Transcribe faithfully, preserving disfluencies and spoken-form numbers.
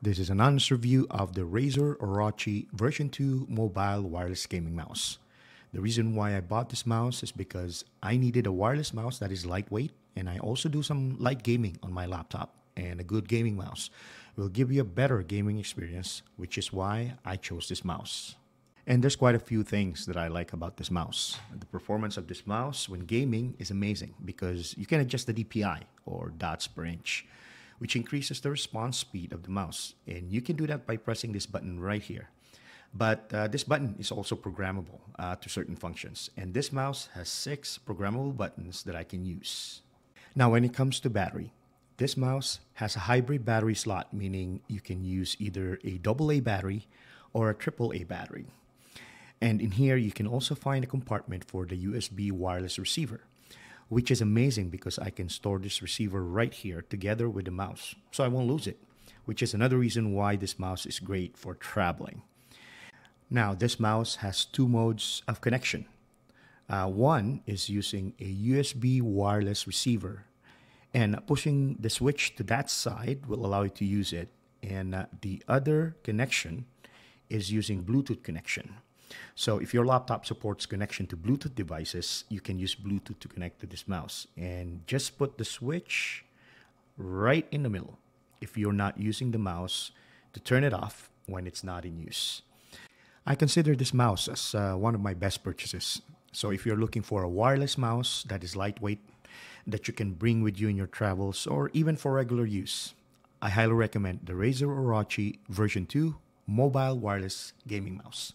This is an honest review of the Razer Orochi version two mobile wireless gaming mouse. The reason why I bought this mouse is because I needed a wireless mouse that is lightweight, and I also do some light gaming on my laptop, and a good gaming mouse will give you a better gaming experience, which is why I chose this mouse. And there's quite a few things that I like about this mouse. The performance of this mouse when gaming is amazing because you can adjust the D P I, or dots per inch, which increases the response speed of the mouse. And you can do that by pressing this button right here. But uh, this button is also programmable uh, to certain functions. And this mouse has six programmable buttons that I can use. Now, when it comes to battery, this mouse has a hybrid battery slot, meaning you can use either a double A battery or a triple A battery. And in here, you can also find a compartment for the U S B wireless receiver, which is amazing because I can store this receiver right here together with the mouse, so I won't lose it, which is another reason why this mouse is great for traveling. Now, this mouse has two modes of connection. Uh, one is using a U S B wireless receiver, and pushing the switch to that side will allow you to use it. And uh, the other connection is using Bluetooth connection. So if your laptop supports connection to Bluetooth devices, you can use Bluetooth to connect to this mouse. And just put the switch right in the middle if you're not using the mouse to turn it off when it's not in use. I consider this mouse as uh, one of my best purchases. So if you're looking for a wireless mouse that is lightweight, that you can bring with you in your travels or even for regular use, I highly recommend the Razer Orochi version two mobile wireless gaming mouse.